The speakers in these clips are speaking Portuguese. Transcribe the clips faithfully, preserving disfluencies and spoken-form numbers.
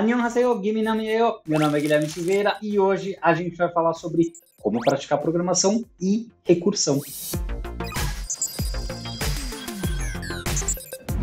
Annyeonghaseyo, Giminamyeyo, meu nome é Guilherme Silveira e hoje a gente vai falar sobre como praticar programação e recursão.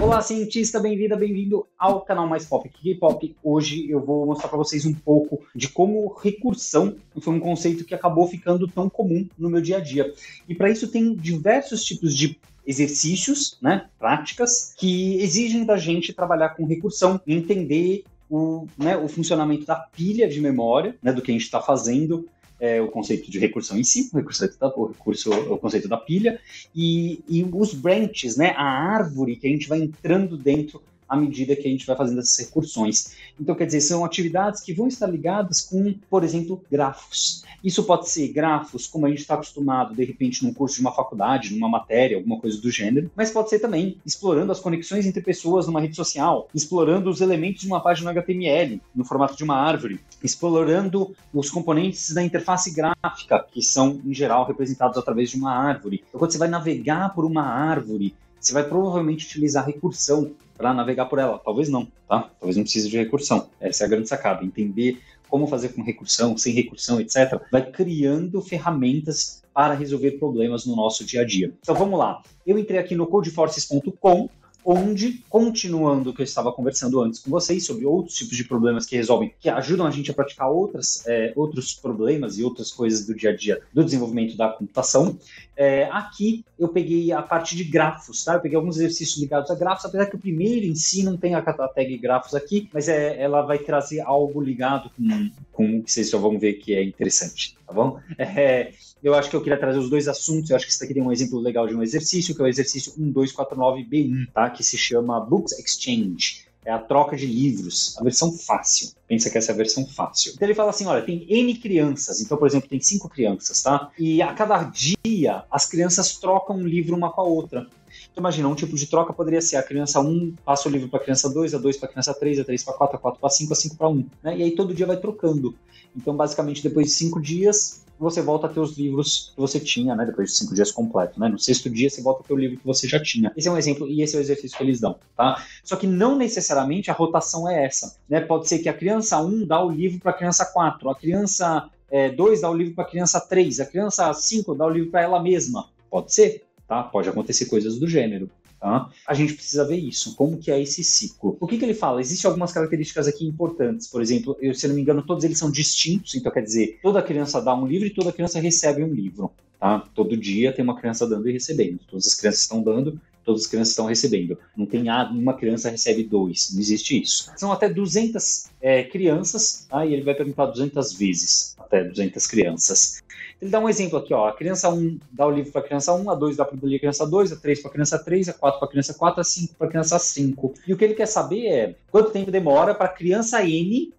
Olá cientista, bem-vinda, bem-vindo ao canal Mais Pop, K-Pop. Hoje eu vou mostrar para vocês um pouco de como recursão foi um conceito que acabou ficando tão comum no meu dia a dia. E para isso tem diversos tipos de exercícios, né, práticas, que exigem da gente trabalhar com recursão, entender O, né, o funcionamento da pilha de memória, né, do que a gente está fazendo, é, o conceito de recursão em si, o, recurso, o, recurso, o conceito da pilha, e, e os branches, né, a árvore que a gente vai entrando dentro à medida que a gente vai fazendo essas recursões. Então, quer dizer, são atividades que vão estar ligadas com, por exemplo, grafos. Isso pode ser grafos, como a gente está acostumado, de repente, num curso de uma faculdade, numa matéria, alguma coisa do gênero, mas pode ser também explorando as conexões entre pessoas numa rede social, explorando os elementos de uma página H T M L, no formato de uma árvore, explorando os componentes da interface gráfica, que são, em geral, representados através de uma árvore. Então, quando você vai navegar por uma árvore, você vai provavelmente utilizar recursão para navegar por ela. Talvez não, tá? Talvez não precise de recursão. Essa é a grande sacada. Entender como fazer com recursão, sem recursão, etcétera. Vai criando ferramentas para resolver problemas no nosso dia a dia. Então vamos lá. Eu entrei aqui no codeforces ponto com, onde, continuando o que eu estava conversando antes com vocês sobre outros tipos de problemas que resolvem, que ajudam a gente a praticar outras, é, outros problemas e outras coisas do dia a dia do desenvolvimento da computação, é, aqui eu peguei a parte de grafos, tá? Eu peguei alguns exercícios ligados a grafos, apesar que o primeiro em si não tem a tag grafos aqui, mas é, ela vai trazer algo ligado com, com o que vocês já vão ver que é interessante, tá bom? É, eu acho que eu queria trazer os dois assuntos, eu acho que isso aqui tem um exemplo legal de um exercício, que é o exercício um dois quatro nove B um, tá? Que se chama Books Exchange, é a troca de livros, a versão fácil. Pensa que essa é a versão fácil. Então ele fala assim, olha, tem N crianças, então, por exemplo, tem cinco crianças, tá? E a cada dia as crianças trocam um livro uma com a outra. Então imagina, um tipo de troca poderia ser a criança um passa o livro para a criança dois, a dois para a criança três, a três para quatro, a quatro para cinco, a cinco para um, né? E aí todo dia vai trocando. Então basicamente depois de cinco dias você volta a ter os livros que você tinha, né? Depois de cinco dias completo, né? No sexto dia você volta a ter o livro que você já tinha. Esse é um exemplo e esse é o exercício que eles dão, tá? Só que não necessariamente a rotação é essa, né? Pode ser que a criança um dá o livro para a criança quatro, a criança dois é, dá o livro para a criança três, a criança cinco dá o livro para ela mesma. Pode ser, tá? Pode acontecer coisas do gênero. Tá? A gente precisa ver isso, como que é esse ciclo. O que, que ele fala? Existem algumas características aqui importantes, por exemplo, eu, se não me engano, todos eles são distintos, então quer dizer, toda criança dá um livro e toda criança recebe um livro. Tá? Todo dia tem uma criança dando e recebendo, todas as crianças estão dando, todas as crianças estão recebendo. Não tem nada, uma criança recebe dois, não existe isso. São até duzentas é, crianças, tá? E ele vai perguntar duzentas vezes, até duzentas crianças. Ele dá um exemplo aqui, ó, a criança um dá o livro para a criança um, a dois dá para a criança dois, a três para a criança três, a quatro para a criança quatro, a cinco para a criança cinco. E o que ele quer saber é quanto tempo demora para a criança N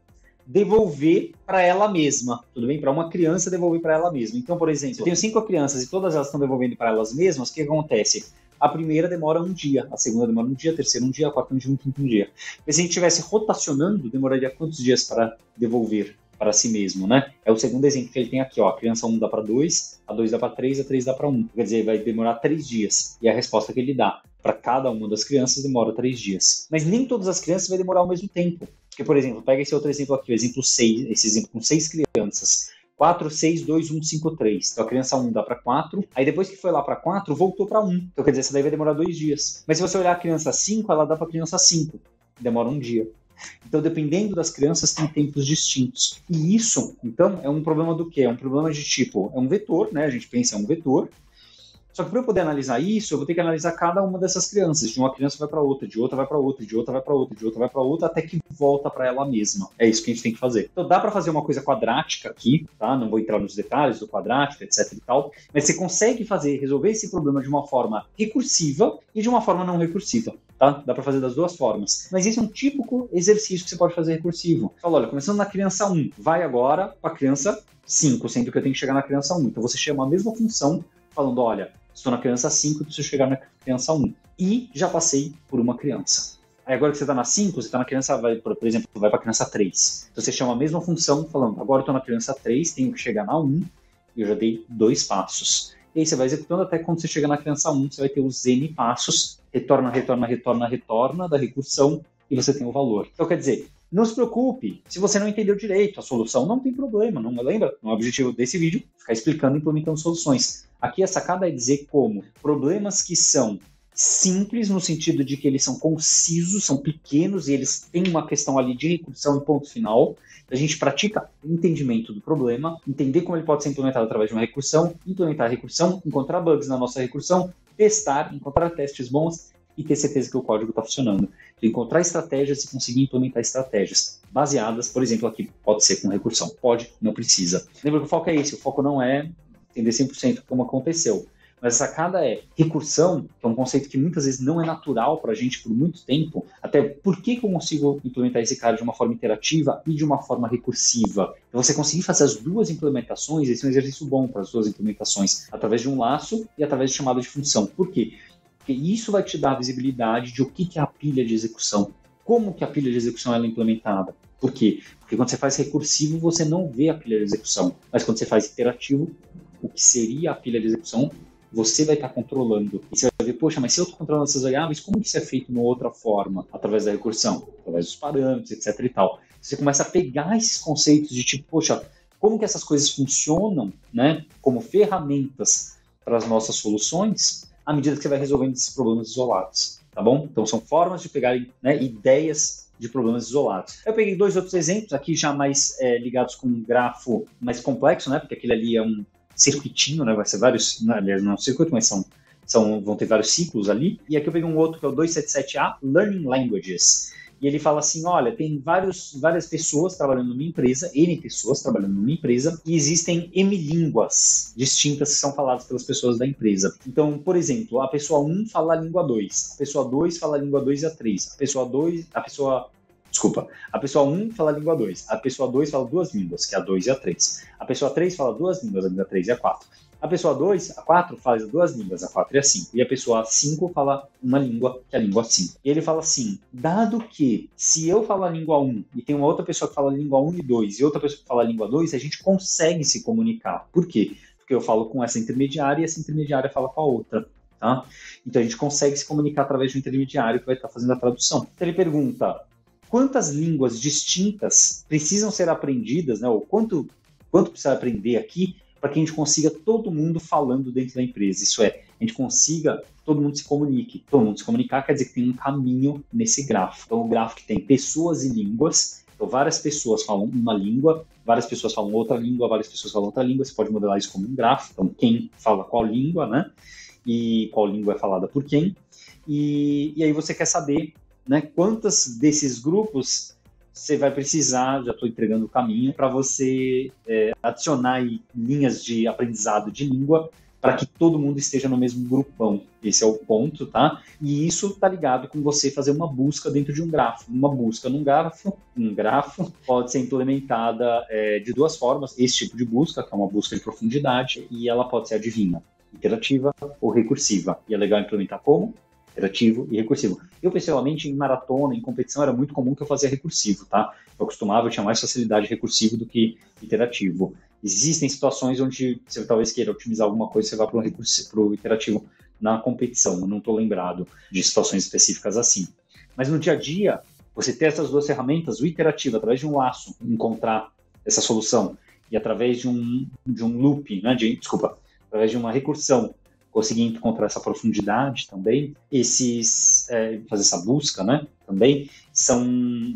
devolver para ela mesma, tudo bem? Para uma criança devolver para ela mesma. Então, por exemplo, eu tenho cinco crianças e todas elas estão devolvendo para elas mesmas, o que acontece? A primeira demora um dia, a segunda demora um dia, a terceira um dia, a quarta um dia, um quinto um dia. Mas se a gente estivesse rotacionando, demoraria quantos dias para devolver para si mesmo, né? É o segundo exemplo que ele tem aqui, ó. A criança um dá para dois, a dois dá para três, a três dá para um. Quer dizer, vai demorar três dias. E a resposta que ele dá para cada uma das crianças demora três dias. Mas nem todas as crianças vai demorar ao mesmo tempo. Porque, por exemplo, pega esse outro exemplo aqui, o exemplo seis, esse exemplo com seis crianças. quatro, seis, dois, um, cinco, três. Então a criança um dá para quatro, aí depois que foi lá para quatro, voltou para um. Então quer dizer, essa daí vai demorar dois dias. Mas se você olhar a criança cinco, ela dá para a criança cinco. Demora um dia. Então, dependendo das crianças, tem tempos distintos. E isso, então, é um problema do quê? É um problema de tipo, é um vetor, né? A gente pensa, é um vetor. Só que para eu poder analisar isso, eu vou ter que analisar cada uma dessas crianças. De uma criança vai para outra, de outra vai para outra, de outra vai para outra, de outra vai para outra, até que volta para ela mesma. É isso que a gente tem que fazer. Então, dá para fazer uma coisa quadrática aqui, tá? Não vou entrar nos detalhes do quadrático, etcétera e tal. Mas você consegue fazer, resolver esse problema de uma forma recursiva e de uma forma não recursiva. Tá? Dá para fazer das duas formas. Mas esse é um típico exercício que você pode fazer recursivo. Fala, olha, começando na criança um, vai agora para a criança cinco, sendo que eu tenho que chegar na criança um. Então você chama a mesma função falando, olha, estou na criança cinco, preciso chegar na criança um. E já passei por uma criança. Aí agora que você está na cinco, você está na criança, vai, por exemplo, vai para a criança três. Então você chama a mesma função falando, agora estou na criança três, tenho que chegar na um, e eu já dei dois passos. E aí você vai executando até quando você chega na criança um, você vai ter os N passos, retorna, retorna, retorna, retorna da recursão e você tem o valor. Então quer dizer, Não se preocupe, se você não entendeu direito a solução, não tem problema, não lembra? O objetivo desse vídeo é ficar explicando e implementando soluções. Aqui a sacada é dizer como problemas que são simples, no sentido de que eles são concisos, são pequenos e eles têm uma questão ali de recursão e ponto final. A gente pratica entendimento do problema, entender como ele pode ser implementado através de uma recursão, implementar a recursão, encontrar bugs na nossa recursão, testar, encontrar testes bons e ter certeza que o código está funcionando. Então, encontrar estratégias e conseguir implementar estratégias baseadas, por exemplo, aqui pode ser com recursão, pode, não precisa. Lembra que o foco é esse, o foco não é entender cem por cento como aconteceu. Mas a sacada é recursão, que é um conceito que muitas vezes não é natural para a gente por muito tempo, até por que, que eu consigo implementar esse cara de uma forma interativa e de uma forma recursiva. Então, você conseguir fazer as duas implementações, esse é um exercício bom para as duas implementações, através de um laço e através de chamada de função. Por quê? Porque isso vai te dar visibilidade de o que, que é a pilha de execução, como que a pilha de execução ela é implementada. Por quê? Porque quando você faz recursivo, você não vê a pilha de execução, mas quando você faz iterativo, o que seria a pilha de execução, você vai estar controlando. E você vai ver, poxa, mas se eu estou controlando essas variáveis, como que isso é feito de outra forma? Através da recursão, através dos parâmetros, etcétera e tal. Você começa a pegar esses conceitos de tipo, poxa, como que essas coisas funcionam, né? Como ferramentas para as nossas soluções, à medida que você vai resolvendo esses problemas isolados, tá bom? Então, são formas de pegar, né, ideias de problemas isolados. Eu peguei dois outros exemplos aqui já mais é, ligados com um grafo mais complexo, né? Porque aquele ali é um circuitinho, né? Vai ser vários, aliás, não é um circuito, mas são, são, vão ter vários ciclos ali. E aqui eu peguei um outro que é o dois sete sete A, Learning Languages. E ele fala assim, olha, tem vários, várias pessoas trabalhando numa empresa, N pessoas trabalhando numa empresa, e existem M línguas distintas que são faladas pelas pessoas da empresa. Então, por exemplo, a pessoa um fala a língua dois, a pessoa dois fala a língua dois e a três, a pessoa dois, a pessoa... Desculpa, a pessoa um fala a língua dois, a pessoa dois fala duas línguas, que é a dois e a três. A pessoa três fala duas línguas, a língua três e a quatro. A pessoa dois, a quatro faz duas línguas, a quatro e a cinco. E a pessoa cinco fala uma língua, que é a língua cinco. E ele fala assim, dado que se eu falar a língua um e tem uma outra pessoa que fala a língua um e dois e outra pessoa que fala a língua dois, a gente consegue se comunicar. Por quê? Porque eu falo com essa intermediária e essa intermediária fala com a outra. Tá? Então a gente consegue se comunicar através de um intermediário que vai estar fazendo a tradução. Então ele pergunta... Quantas línguas distintas precisam ser aprendidas, né? Ou quanto, quanto precisa aprender aqui para que a gente consiga todo mundo falando dentro da empresa? Isso é, a gente consiga, todo mundo se comunique. Todo mundo se comunicar quer dizer que tem um caminho nesse grafo. Então, o grafo que tem pessoas e línguas. Então, várias pessoas falam uma língua, várias pessoas falam outra língua, várias pessoas falam outra língua. Você pode modelar isso como um grafo. Então, quem fala qual língua, né? E qual língua é falada por quem. E, e aí você quer saber... Né? Quantas desses grupos você vai precisar, já estou entregando o caminho, para você é, adicionar aí linhas de aprendizado de língua para que todo mundo esteja no mesmo grupão. Esse é o ponto, tá? E isso está ligado com você fazer uma busca dentro de um grafo. Uma busca num grafo, um grafo pode ser implementada é, de duas formas. Esse tipo de busca, que é uma busca de profundidade, e ela pode ser adivinha, iterativa ou recursiva. E é legal implementar como? Iterativo e recursivo. Eu, pessoalmente, em maratona, em competição, era muito comum que eu fazia recursivo, tá? Eu costumava, eu tinha mais facilidade recursivo do que iterativo. Existem situações onde você talvez queira otimizar alguma coisa, você vai para um recursivo, para o iterativo na competição. Eu não estou lembrado de situações específicas assim. Mas no dia a dia, você ter essas duas ferramentas, o iterativo, através de um laço, encontrar essa solução, e através de um, de um loop, né? De, desculpa, através de uma recursão, conseguir encontrar essa profundidade também, esses, é, fazer essa busca, né, também, são,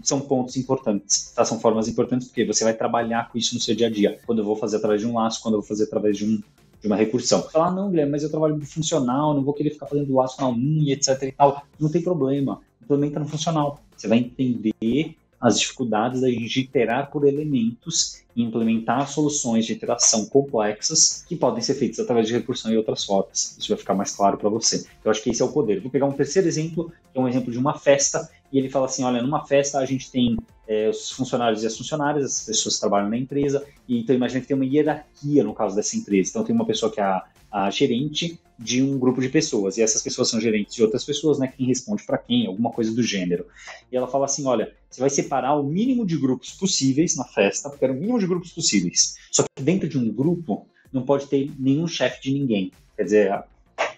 são pontos importantes, tá? São formas importantes, porque você vai trabalhar com isso no seu dia a dia. Quando eu vou fazer através de um laço, quando eu vou fazer através de, um, de uma recursão. Falar, ah, não, Guilherme, mas eu trabalho no funcional, não vou querer ficar fazendo laço na um e etcétera e tal. Não tem problema, implementa no funcional. Você vai entender as dificuldades da gente iterar por elementos e implementar soluções de iteração complexas que podem ser feitas através de recursão e outras formas. Isso vai ficar mais claro para você. Eu acho que esse é o poder. Vou pegar um terceiro exemplo, que é um exemplo de uma festa, e ele fala assim, olha, numa festa a gente tem é, os funcionários e as funcionárias, as pessoas que trabalham na empresa, e então imagina que tem uma hierarquia no caso dessa empresa. Então tem uma pessoa que é a, a gerente de um grupo de pessoas, e essas pessoas são gerentes de outras pessoas, né? Quem responde para quem, alguma coisa do gênero. E ela fala assim, olha, você vai separar o mínimo de grupos possíveis na festa, porque era o mínimo de grupos possíveis. Só que dentro de um grupo não pode ter nenhum chefe de ninguém. Quer dizer,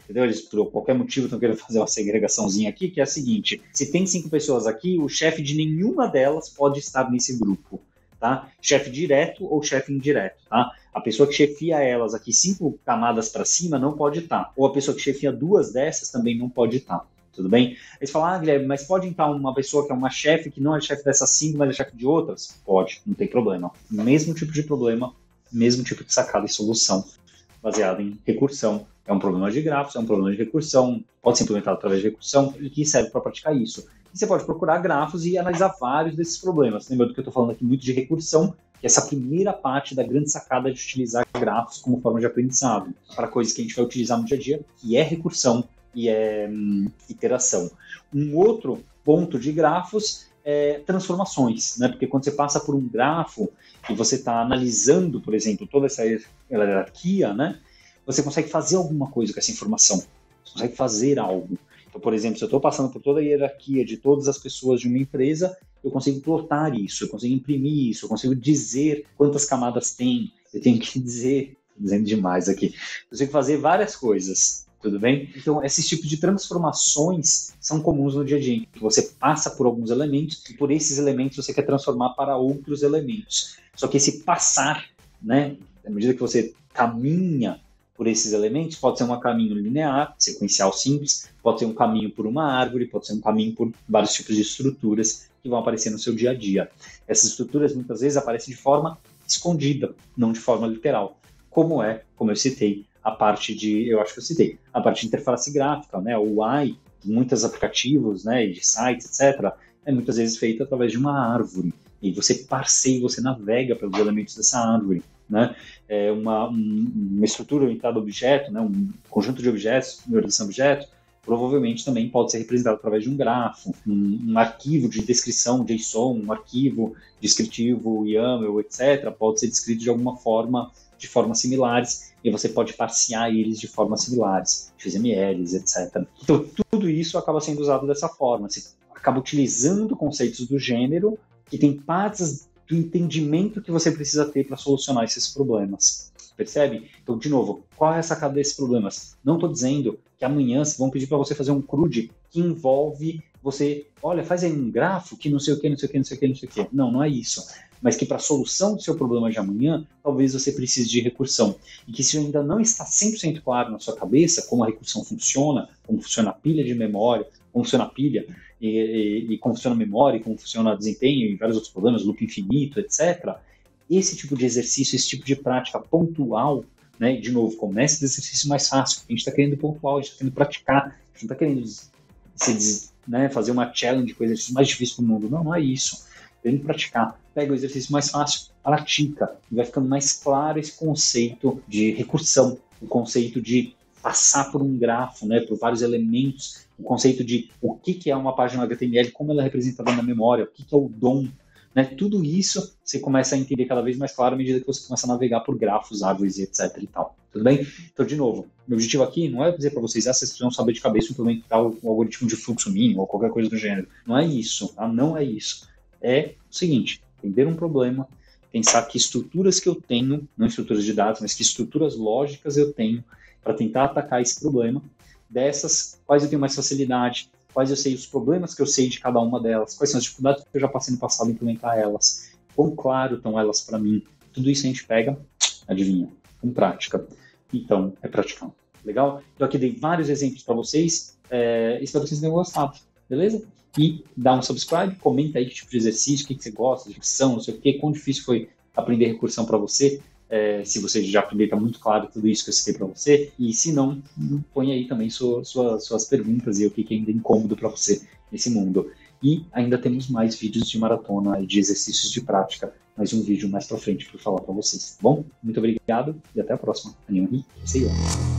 entendeu? Eles, por qualquer motivo, estão querendo fazer uma segregaçãozinha aqui, que é a seguinte: se tem cinco pessoas aqui, o chefe de nenhuma delas pode estar nesse grupo, tá? Chefe direto ou chefe indireto, tá? A pessoa que chefia elas aqui cinco camadas para cima não pode estar, ou a pessoa que chefia duas dessas também não pode estar, tudo bem? Eles falam: ah, Guilherme, mas pode entrar uma pessoa que é uma chefe, que não é chefe dessas cinco, mas é chefe de outras? Pode, não tem problema. Mesmo tipo de problema, mesmo tipo de sacada e solução, baseado em recursão. É um problema de grafos, é um problema de recursão, pode ser implementado através de recursão, e que serve para praticar isso. E você pode procurar grafos e analisar vários desses problemas. Lembra do que eu estou falando aqui muito de recursão, que é essa primeira parte da grande sacada de utilizar grafos como forma de aprendizado, para coisas que a gente vai utilizar no dia a dia, que é recursão e é hum, iteração. Um outro ponto de grafos é transformações, né? Porque quando você passa por um grafo e você está analisando, por exemplo, toda essa hierarquia, né? Você consegue fazer alguma coisa com essa informação, você consegue fazer algo. Então, por exemplo, se eu estou passando por toda a hierarquia de todas as pessoas de uma empresa, eu consigo plotar isso, eu consigo imprimir isso, eu consigo dizer quantas camadas tem, eu tenho que dizer, estou dizendo demais aqui, eu consigo fazer várias coisas, tudo bem? Então, esses tipos de transformações são comuns no dia a dia, que você passa por alguns elementos e por esses elementos você quer transformar para outros elementos. Só que esse passar, né, à medida que você caminha por esses elementos, pode ser um caminho linear, sequencial simples, pode ser um caminho por uma árvore, pode ser um caminho por vários tipos de estruturas que vão aparecer no seu dia a dia. Essas estruturas muitas vezes aparecem de forma escondida, não de forma literal, como é, como eu citei, a parte de, eu acho que eu citei, a parte de interface gráfica, né, o U I, de muitos aplicativos, né, de sites, etcétera, é muitas vezes feita através de uma árvore, e você passeia, você navega pelos elementos dessa árvore. Né? É uma, um, uma estrutura orientada a objeto, né? Um conjunto de objetos, uma orientação a objeto, provavelmente também pode ser representado através de um grafo, um, um arquivo de descrição, JSON, um arquivo descritivo, YAML, etcétera, pode ser descrito de alguma forma, de formas similares, e você pode parsear eles de formas similares, X M L, etcétera. Então, tudo isso acaba sendo usado dessa forma, você acaba utilizando conceitos do gênero, que tem partes do entendimento que você precisa ter para solucionar esses problemas, percebe? Então, de novo, qual é a sacada desses problemas? Não estou dizendo que amanhã vão pedir para você fazer um C R U D que envolve você, olha, faz aí um grafo que não sei o que, não sei o que, não sei o que, não sei o que. Não, não é isso. Mas que para a solução do seu problema de amanhã, talvez você precise de recursão. E que se ainda não está cem por cento claro na sua cabeça como a recursão funciona, como funciona a pilha de memória, como funciona a pilha, E, e, e como funciona a memória, como funciona o desempenho e vários outros problemas, loop infinito, etcétera. Esse tipo de exercício, esse tipo de prática pontual, né, de novo, comece do exercício mais fácil, a gente está querendo pontual, a gente está querendo praticar, a gente não está querendo se, né, fazer uma challenge com o exercício mais difícil do mundo, não, não é isso. Querendo praticar, pega o exercício mais fácil, pratica, e vai ficando mais claro esse conceito de recursão, o conceito de passar por um grafo, né, por vários elementos, o conceito de o que, que é uma página H T M L, como ela é representada na memória, o que, que é o D O M, né? Tudo isso você começa a entender cada vez mais claro à medida que você começa a navegar por grafos, árvores, etcétera e tal, tudo bem? Então, de novo, meu objetivo aqui não é dizer para vocês, ah, vocês precisam saber de cabeça implementar o algoritmo de fluxo mínimo ou qualquer coisa do gênero, não é isso, tá? Não é isso, é o seguinte, entender um problema, pensar que estruturas que eu tenho, não estruturas de dados, mas que estruturas lógicas eu tenho para tentar atacar esse problema. Dessas, quais eu tenho mais facilidade, quais eu sei os problemas que eu sei de cada uma delas, quais são as dificuldades que eu já passei no passado em implementar elas, quão claro estão elas para mim. Tudo isso a gente pega, adivinha, com prática. Então, é praticar. Legal? Então, aqui dei vários exemplos para vocês, é, espero que vocês tenham gostado, beleza? E dá um subscribe, comenta aí que tipo de exercício, o que, que você gosta, de recursão, não sei o que, quão difícil foi aprender recursão para você. É, se você já aprendeu, tá muito claro tudo isso que eu citei para você, e se não, põe aí também sua, sua, suas perguntas e o que, que ainda é incômodo para você nesse mundo. E ainda temos mais vídeos de maratona e de exercícios de prática, mais um vídeo mais para frente para falar para vocês, tá bom? Muito obrigado e até a próxima. Annyeonghi, see you.